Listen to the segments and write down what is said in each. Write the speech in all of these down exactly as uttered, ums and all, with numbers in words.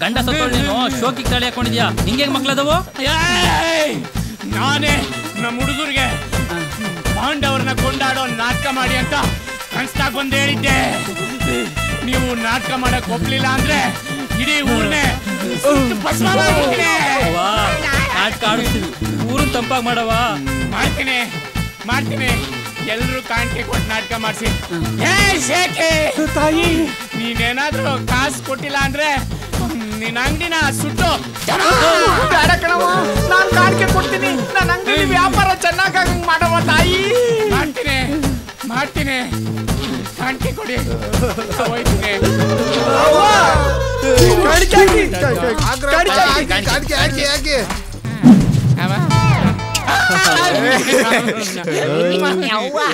ಗಂಡ ಸತ್ತೋಳೇನೋ ಶೋಕಿ ತಳಿ ಹಾಕೊಂಡಿದ್ಯಾ ಹಿಂಗೇಗ್ ಮಕ್ಳದವು? ನಾನೇ ನಮ್ಮ ಹುಡುಗರಿಗೆ ಪಾಂಡವ್ರನ್ನ ಕೊಂಡಾಡೋ ನಾಟಕ ಮಾಡಿ ಅಂತ ಕನ್ಸ್ತಾಗ ಬಂದು ಹೇಳಿದ್ದೆ. ನೀವು ನಾಟಕ ಮಾಡಕ್ ಒಪ್ಲಿಲ್ಲ ಅಂದ್ರೆ ಇಡೀ ಊರ್ನೇ ನಾಟಕ ಆಡಿಸ್ತೀವಿ. ಊರನ್ ತಂಪಾಗಿ ಮಾಡವ ಮಾಡ್ತೀನಿ ಮಾಡ್ತೀನಿ. ಎಲ್ಲರೂ ಕಾಣಿಕೆ ಕೊಟ್ಟು ನಾಟಕ ಮಾಡಿಸಿ. ತಾಯಿ ನೀನೇನಾದ್ರೂ ಕಾಸು ಕೊಟ್ಟಿಲ್ಲ ಅಂದ್ರೆ ನಿನ್ನ ಅಂಗಡಿನ ಸುಟ್ಟು ನಾನು ಕಾಣಿಕೆ ಕೊಡ್ತೀನಿ. ನನ್ನ ಅಂಗಡಿ ವ್ಯಾಪಾರ ಚೆನ್ನಾಗಿ ಮಾಡವ ತಾಯಿ. ಮಾಡ್ತೀನಿ ಮಾಡ್ತೀನಿ. ಕಾಣಿಕೆ ಕೊಡಿ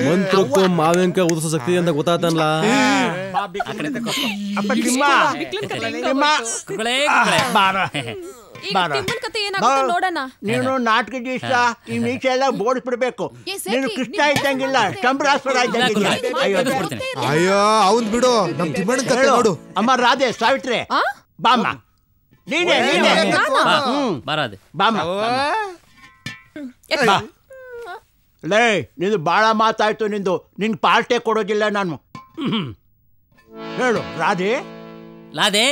ಮಂತ್ರಕ್ಕೂ ಮಾವಿನಕಾಯಿ ಉದಿಸೋ ಶಕ್ತಿ ಅಂತ ಗೊತ್ತಾತಲ್ಲ. ನೋಡೋಣ. ನೀನು ನಾಟಕದ ಇಷ್ಟ ಈ ಮೀಸೆ ಎಲ್ಲ ಬೋಡಿಸ್ಬಿಡ್ಬೇಕು. ನೀನು ಕೃಷ್ಣ ಇದ್ದಂಗಿಲ್ಲ, ಶಂಭರಾಸ್ಪರ ಇದ್ದಂಗಿಲ್ಲ. ಅಯ್ಯೋ ಅವನ್ ಬಿಡು. ನಮ್ ಅಮ್ಮ ರಾಧೆ ಸಾವಿತ್ರಿ ಬಾಮ ನೀನೆ ನೀನೆ ಬಾಮ ಲೇ. ನಿಂದು ಭಾಳ ಮಾತಾಯ್ತು ನಿಂದು. ನಿನ್ ಪಾರ್ಟಿ ಕೊಡೋದಿಲ್ಲ ನಾನು. ಹೇಳು ರಾಧೆ. ಲಾದೆ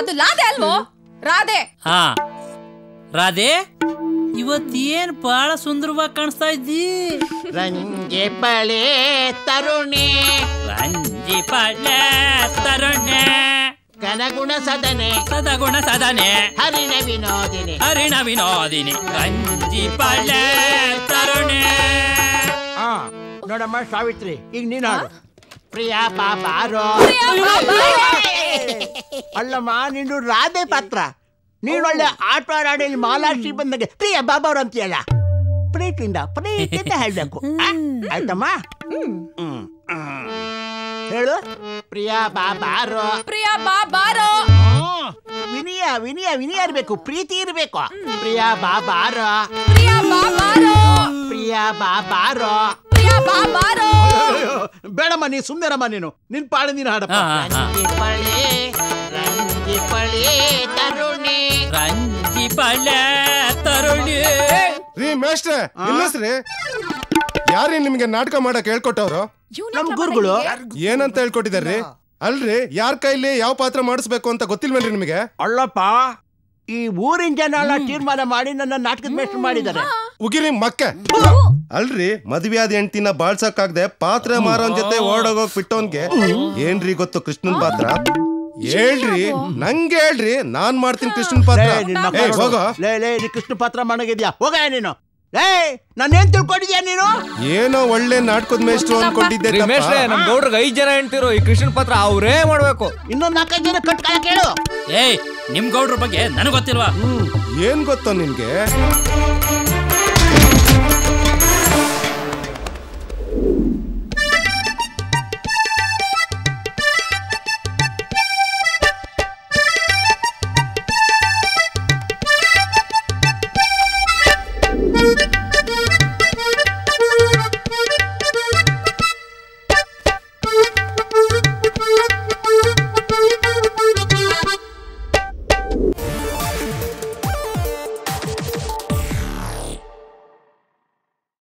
ಅದು ಲಾದೆ ಅಲ್ವೋ ರಾಧೆ. ಹಾ ರಾಧೆ, ಇವತ್ತೇನ್ ಬಹಳ ಸುಂದರವಾಗಿ ಕಾಣಿಸ್ತಾ ಇದ್ದೀ. ರಂಜಿ ಪಳೆ ತರುಣೆ ರಂಜಿ ಪಳೆ ತರುಣೆ ಕನಗುಣ ಸದನೆ ಸದಗುಣ ಸದನೆ ಹರಿಣ ವಿನೋದಿನಿ ಹರಿಣ ವಿನೋದಿನಿ ರಂಜಿ ಪಳೆ ತರುಣೆ. ನೋಡಮ್ಮ ಸಾವಿತ್ರಿ, ಈಗ ನೀನು ಹಾಡು. ಪ್ರಿಯಾ ಪಾಪಾರೋ ಅಲ್ಲಮ್ಮ ನಿಂದು ರಾಧೆ ಪಾತ್ರ. ನೀನು ಒಳ್ಳೆ ಆಟ ಆಡಿ ಮಾಲಾಶ್ರೀ ಬಂದಂಗೆ ಪ್ರಿಯಾ ಬಾಬಾವ್ರು ಅಂತೀಯಲ್ಲ. ಪ್ರೀತಿಯಿಂದ ಪ್ರೀತಿಯಿಂದ ಹೇಳಬೇಕು ಆಯ್ತಮ್ಮ. ಹ್ಮ್ ಹೇಳು. ಪ್ರಿಯಾ ಬಾಬಾರೋ ಪ್ರಿಯಾ ಬಾಬಾರೋ. ವಿನಯ ವಿನಯ ವಿನಯ ಇರ್ಬೇಕು, ಪ್ರೀತಿ ಇರ್ಬೇಕು. ಪ್ರಿಯಾ ಬಾಬಾರೋ ಪ್ರಿಯಾ ಬಾಬಾರೋ ಪ್ರಿಯಾ ಬಾಬಾರೋ ಪ್ರಿಯಾ ಬಾಬಾರೋ. ಬೇಡಮ್ಮ ನೀ ಸುಮ್ಮನೆರಮ್ಮ. ನೀನು ನಿನ್ ಪಾಡು ನೀನು ಹಾಡಪ್ಪ. ರಂಜಿ ಪಳೆ ರಂಜಿ ಪಳೆ ತರುಣಿ ರಂಜಿ ಪಳೆ ತರುಣಿ. ರೀ ಮೇಷ್ಟ್ರೆ ನಿಲ್ಲಸ್ರಿ. ಯಾರೇ ನಿಮ್ಗೆ ನಾಟಕ ಮಾಡಕ್ ಹೇಳ್ಕೊಟ್ಟವ್ರು? ನಮ್ ಗುರುಗಳು. ಏನಂತ ಹೇಳ್ಕೊಟ್ಟಿದಾರ್ರಿ? ಅಲ್ರಿ ಯಾರ ಕೈಲಿ ಯಾವ ಪಾತ್ರ ಮಾಡಿಸ್ಬೇಕು ಅಂತ ಗೊತ್ತಿಲ್ವೇನ್ರಿ ನಿಮಗೆ? ಅಲ್ಲಪ್ಪ ಈ ಊರಿನ ಜನ ತೀರ್ಮಾನ ಮಾಡಿ ನನ್ನ ನಾಟಕದ ಮೇಷ್ಟ್ರು ಮಾಡಿದ್ದಾರೆ. ಉಗಿರಿ ಮಕ್ಕ. ಅಲ್ರಿ ಮದ್ವೆಯಾದ ಹೆಂಡ್ತಿನ ಬಾಳ್ಸಕ್ಕಾಗ್ದೆ ಪಾತ್ರ ಮಾರೋನ್ ಜೊತೆ ಓಡೋಗೋಗ್ ಬಿಟ್ಟವನ್ಗೆ ಏನ್ರಿ ಗೊತ್ತು ಕೃಷ್ಣನ್ ಪಾತ್ರ? ಹೇಳ್ರಿ ನಂಗೆ ಹೇಳ್ರಿ, ನಾನ್ ಮಾಡ್ತೀನಿ ಕೃಷ್ಣನ್ ಪಾತ್ರ. ಕೃಷ್ಣ ಪಾತ್ರ ಮಾಡೋಗಿದ್ಯಾ? ಹೋಗ ನೀನು. ನಾನೇನ್ ತಿಳ್ಕೊಂಡಿದ್ಯಾ ನೀನು? ಏನೋ ಒಳ್ಳೆ ನಾಟಕದ ಮೇಷ್ಟ್ರು ಅನ್ಕೊಂಡಿದ್ದೆ. ನಮ್ ಗೌಡ್ರಿಗೆ ಐದ್ ಜನ ಹೆಂಡ್ತಿರು. ಈ ಕೃಷ್ಣ ಪಾತ್ರ ಅವ್ರೇ ಮಾಡ್ಬೇಕು. ಇನ್ನೊಂದ್ ನಾಲ್ಕೈದು ಜನ ಕಟ್ಕಾಲ ಕೇಳು. ಏಯ್ ನಿಮ್ ಗೌಡ್ರ ಬಗ್ಗೆ ನನಗ್ ಗೊತ್ತಿಲ್ವಾ? ಏನ್ ಗೊತ್ತೋ ನಿನ್ಗೆ?